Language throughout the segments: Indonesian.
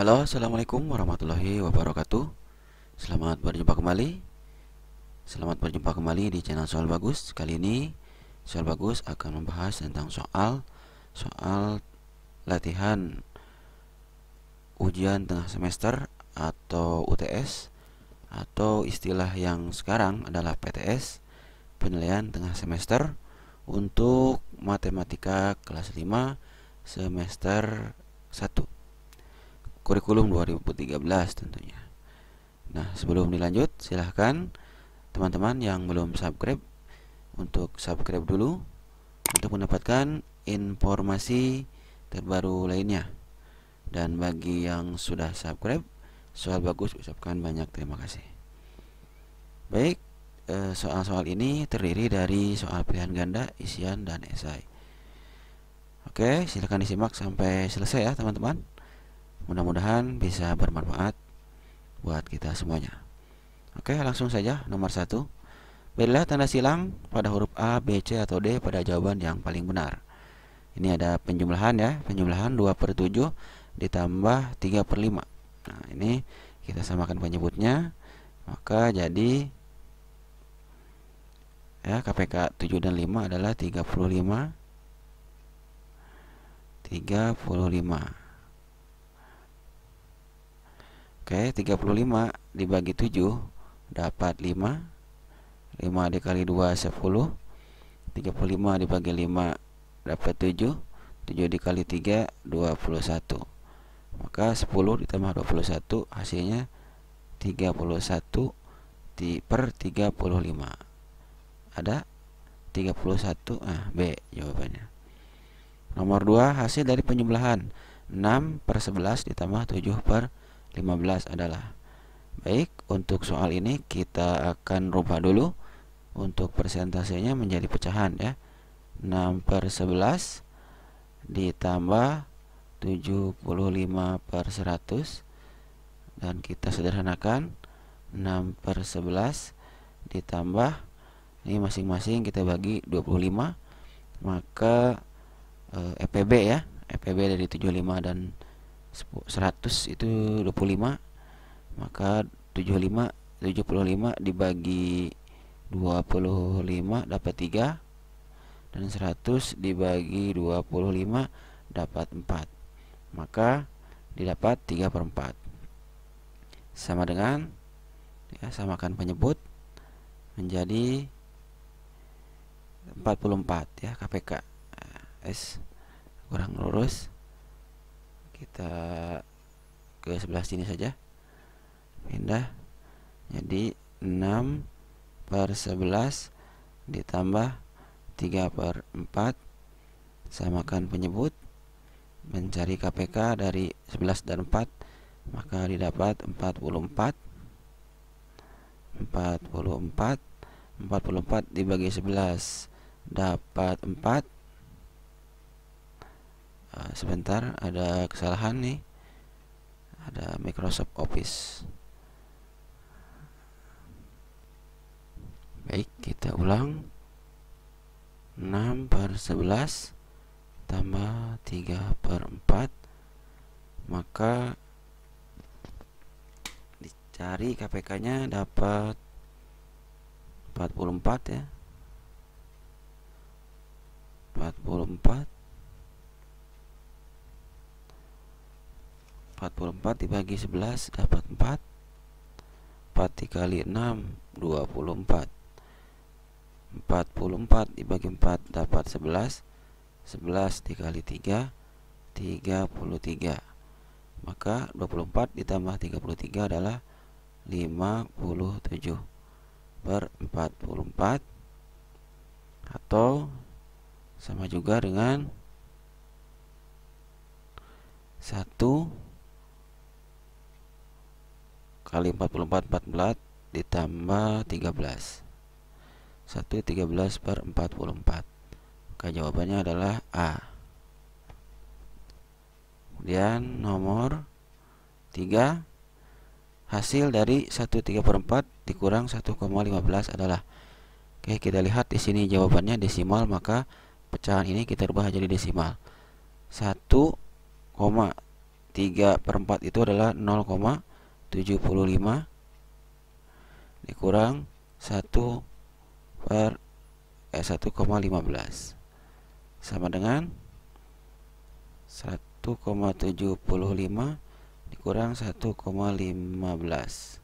Halo, assalamualaikum warahmatullahi wabarakatuh. Selamat berjumpa kembali di channel Soal Bagus. Kali ini Soal Bagus akan membahas tentang soal latihan ujian tengah semester atau UTS, atau istilah yang sekarang adalah PTS, penilaian tengah semester, untuk matematika kelas 5 semester 1. Kurikulum 2013 tentunya. Nah, sebelum dilanjut, silahkan teman-teman yang belum subscribe untuk subscribe dulu untuk mendapatkan informasi terbaru lainnya. Dan bagi yang sudah subscribe, Soal Bagus ucapkan banyak terima kasih. Baik, soal-soal ini terdiri dari soal pilihan ganda, isian, dan esai. Oke, silahkan disimak sampai selesai ya teman-teman. Mudah-mudahan bisa bermanfaat buat kita semuanya. Oke, langsung saja nomor 1. Berilah tanda silang pada huruf A, B, C, atau D pada jawaban yang paling benar. Ini ada penjumlahan ya. Penjumlahan 2/7 ditambah 3/5. Nah, ini kita samakan penyebutnya. Maka jadi ya, KPK 7 dan 5 adalah 35. Oke, 35 dibagi 7 dapat 5. 5 dikali 2 10. 35 dibagi 5 dapat 7. 7 dikali 3 21. Maka 10 ditambah 21 hasilnya 31/35. Ada 31. Ah, B jawabannya. Nomor 2, hasil dari penjumlahan 6/11 ditambah 7/15 adalah. Baik, untuk soal ini kita akan rubah dulu untuk persentasenya menjadi pecahan ya. 6/11 ditambah 75/100, dan kita sederhanakan 6/11 ditambah, ini masing-masing kita bagi 25, maka EPB ya, EPB dari 75 dan 100 itu 25, maka 75 dibagi 25 dapat 3, dan 100 dibagi 25 dapat 4, maka didapat 3/4. Sama dengan ya, samakan penyebut menjadi 44 ya, KPK S kurang lurus. Kita ke sebelah sini saja, pindah, jadi 6/11 ditambah 3/4, samakan penyebut, mencari KPK dari 11 dan 4, maka didapat 44 dibagi 11 dapat 4. Sebentar, ada kesalahan nih, ada Microsoft Office. Baik, kita ulang. 6/11 tambah 3/4, maka dicari KPK nya dapat 44 ya, 44 dibagi 11 dapat 4. 4 dikali 6 24. 44 dibagi 4 dapat 11. 11 dikali 3 33. Maka 24 ditambah 33 adalah 57/44, atau sama juga dengan 1 kali 44, 14 ditambah 13. 1 13/44. Maka jawabannya adalah A. Kemudian nomor 3, hasil dari 1 3/4 dikurang 1,15 adalah. Oke, kita lihat di sini jawabannya desimal, maka pecahan ini kita ubah jadi desimal. 1, 3/4 itu adalah 0,75 dikurang 1,15 sama dengan 1,75 dikurang 1,15.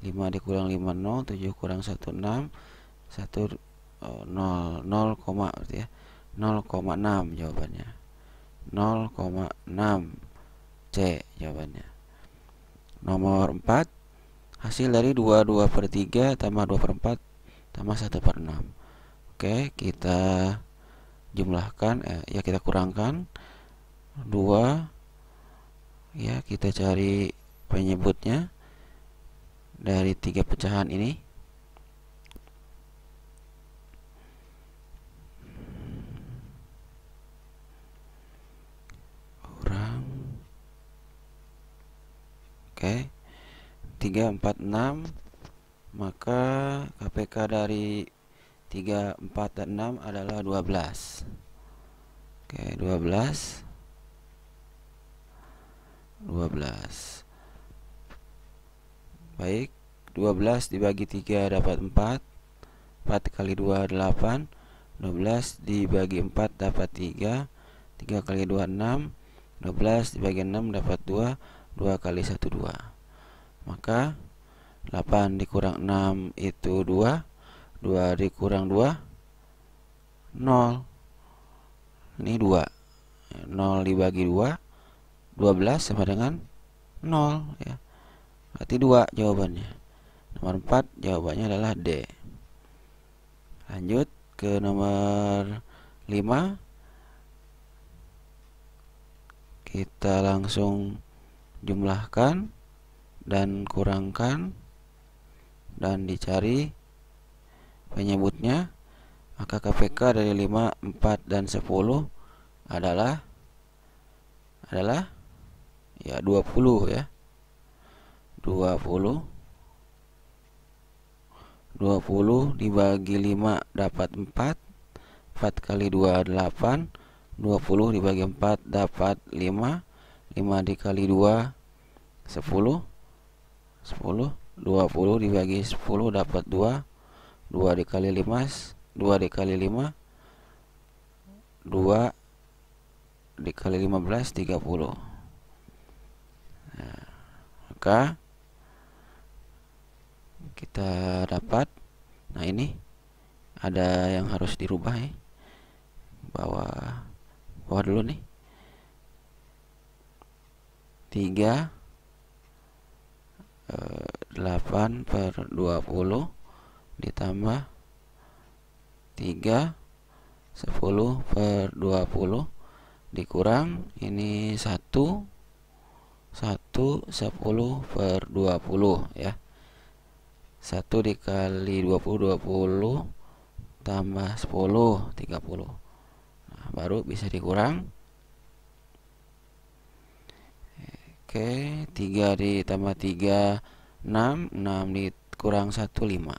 5 dikurang 5 0, 7 kurang 1 6, 0,6 jawabannya. 0,6 C jawabannya. Nomor 4, hasil dari 2/3 tambah 2/4 tambah 1/6. Oke, kita jumlahkan, kita kurangkan 2, ya, kita cari penyebutnya dari 3 pecahan ini. Oke, 3, 4, 6, maka KPK dari 3, 4, dan 6 adalah 12. Oke, 12. Baik, 12 dibagi 3 dapat 4. 4 kali 2 8. 12 dibagi 4 dapat 3. 3 kali 2 6. 12 dibagi 6 dapat 2. 2 kali 1 2. Maka 8 dikurang 6 itu 2. 2 dikurang 2 0. Ini 2. 0 dibagi 2 12 sama dengan 0, ya. Berarti 2 jawabannya. Nomor 4 jawabannya adalah D. Lanjut ke nomor 5. Kita langsung jumlahkan dan kurangkan dan dicari penyebutnya. Maka KPK dari 5, 4, dan 10 adalah ya 20, ya. 20 dibagi 5 dapat 4. 4 kali 2 8. 20 dibagi 4 dapat 5. 5 dikali 2 10. 20 dibagi 10 dapat 2. 2 dikali 15 30. Nah, maka kita dapat, nah ini ada yang harus dirubah, ya. Bawah dulu nih. 3 8/20 ditambah 3 10/20 dikurang ini 1 10/20, ya. 1 dikali 20 20 tambah 10 30. Nah, baru bisa dikurang. Oke, 3 ditambah 3 6 dikurang 1 5.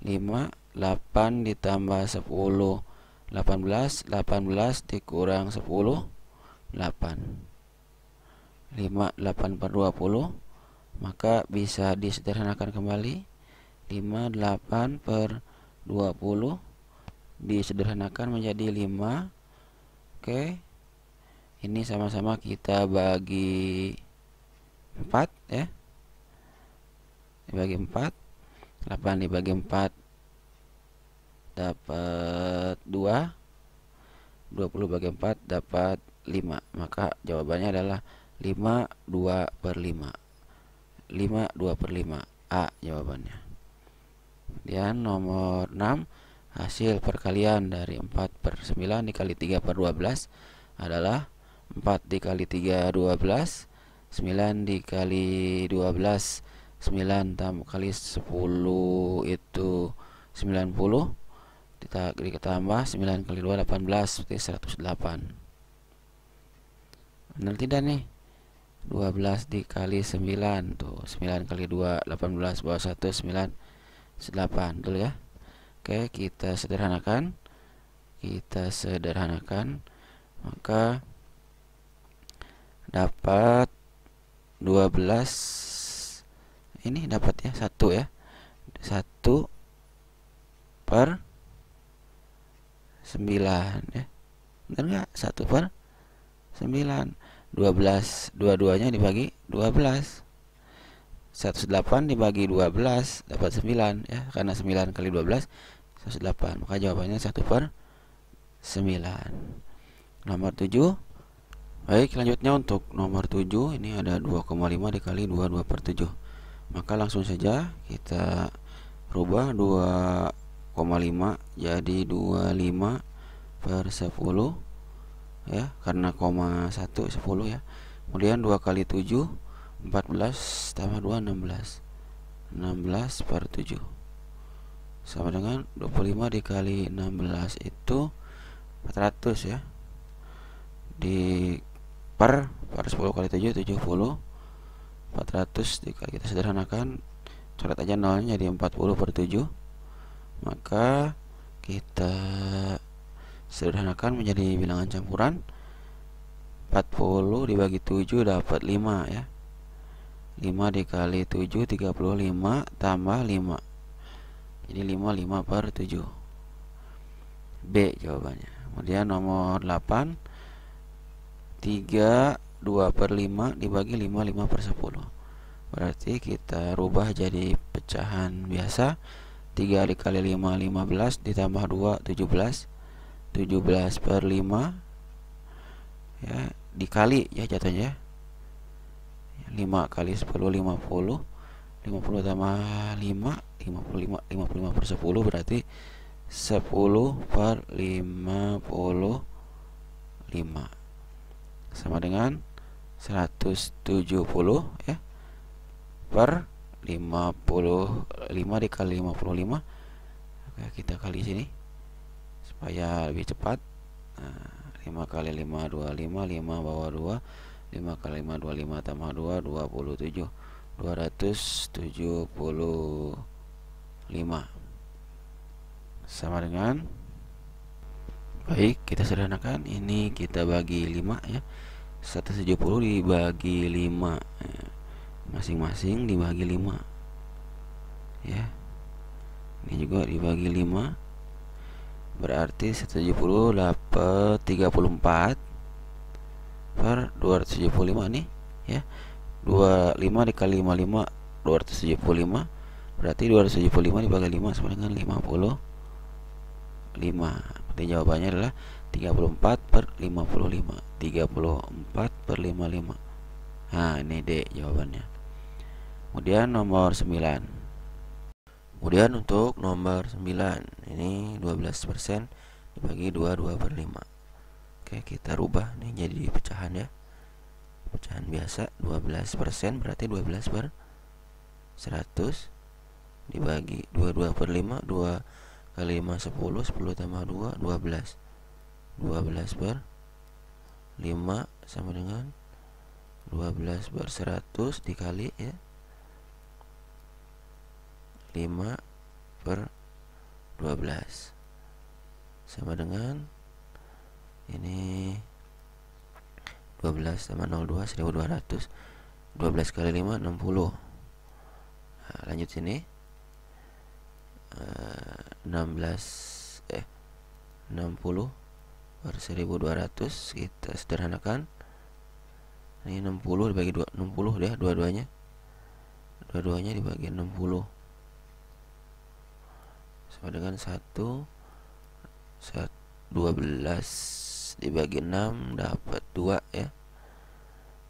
5, 8 ditambah 10 18, 18 dikurang 10 8. 5 8/20, maka bisa disederhanakan kembali. 5 8/20 disederhanakan menjadi 5. Oke, ini sama-sama kita bagi 4, ya. Dibagi 4. 8 dibagi 4 dapat 2. 20 bagi 4 dapat 5. Maka jawabannya adalah 5 2/5. 5 2/5 A jawabannya. Kemudian nomor 6, hasil perkalian dari 4/9 dikali 3/12 adalah 4 dikali 3 12, 9 dikali 12 9 tambah kali 10 itu 90. Ditambah 9 kali 2 18 berarti 108. Benar tidak nih? 12 dikali 9 tuh. 9 kali 2 18 bawah 1 9 8, betul ya? Oke, kita sederhanakan. Maka dapat 12, ini dapat ya 1 ya, 1/9 ya, bener nggak? 1/9, 12, dua-duanya dibagi 12, 108 dibagi 12 dapat 9 ya, karena 9 kali 12 108, maka jawabannya 1/9. Nomor 7. Baik, selanjutnya untuk nomor 7 ini ada 2,5 dikali 2, 2/7. Maka langsung saja kita rubah 2,5 jadi 25/10 ya, karena koma 1 10 ya. Kemudian 2 kali 7, 14 tambah 2 16. 16/7 sama dengan 25 dikali 16 itu 400 ya, di per 10 kali 7 70, 400 dikali, kita sederhanakan, coret aja nolnya jadi 40/7, maka kita sederhanakan menjadi bilangan campuran. 40 dibagi 7 dapat 5 ya, 5 dikali 7 35 tambah 5 jadi 5/7. B jawabannya. Kemudian nomor 8, 3 2/5 dibagi 5 5/10, berarti kita rubah jadi pecahan biasa. 3 dikali 5 15 ditambah 2 17, 17/5 ya, dikali ya jatuhnya, 5 kali 10 50, 50 tambah 5 55 per 10 berarti 10/55 sama dengan 170 ya, per 55 dikali 55. Oke, kita kali sini supaya lebih cepat. Nah, 5 kali 5 25, 5 bawah 2, 5 kali 5 25 tambah 2 27, 275 sama dengan. Baik, kita sederhanakan, ini kita bagi 5 ya, 170 dibagi 5 masing-masing ya. Dibagi 5 ya, ini juga dibagi 5 berarti 170 dapat 34/275 nih ya, 25 dikali 55 275 berarti 275 dibagi 5 sama dengan 55. Berarti jawabannya adalah 34/55, 34/55. Nah, ini D jawabannya. Kemudian nomor 9. Kemudian untuk nomor 9 ini 12% dibagi 2 2/5. Oke, kita rubah nih jadi pecahan ya, pecahan biasa. 12% berarti 12/100 dibagi 2 2/5, 2 kali 5 10, 10 tambah 2 12, 12/5 sama dengan 12/100 dikali ya, 5/12 sama dengan ini 12 tambah 02 1200, 12 kali 5 60. Nah, lanjut sini 60/1200 kita sederhanakan, ini 60 dibagi 2 60 ya, dua-duanya dibagi 60 sama dengan 12 dibagi 6 dapat 2 ya,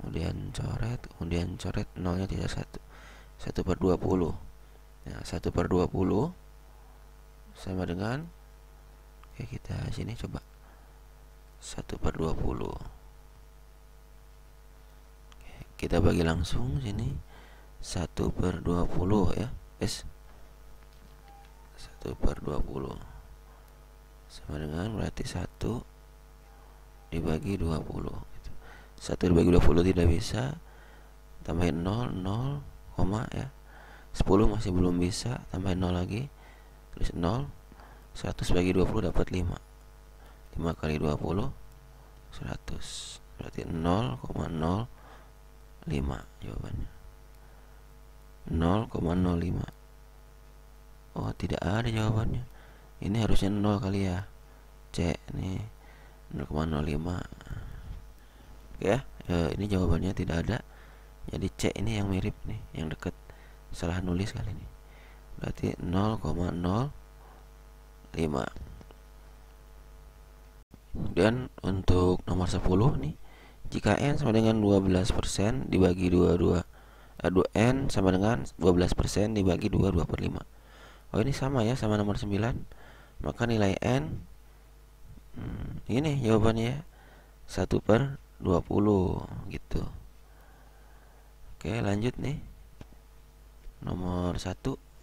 kemudian coret nolnya tidak 1 1/20. Nah, 1/20 sama dengan, oke kita sini coba 1/20, oke, kita bagi langsung sini 1/20 ya, 1/20 sama dengan berarti 1 dibagi 20 gitu. 1 dibagi 20 tidak bisa, tambahin 0 koma ya, 10 masih belum bisa, tambahin 0 lagi, tulis 0, 100 bagi 20 dapat 5, 5 kali 20 100, berarti 0,05 jawabannya, 0,05. Oh, tidak ada jawabannya. Ini harusnya 0 kali ya, C nih 0,05 ya. Ini jawabannya tidak ada, jadi C ini yang mirip nih, yang deket. Salah nulis kali ini, berarti 0,05. Dan untuk nomor 10 nih, jika n sama dengan 12% dibagi 2 n sama dengan 12% dibagi 2 2/5. Oh, ini sama ya sama nomor 9. Maka nilai n ini jawabannya 1/20 gitu. Oke, lanjut nih nomor 1.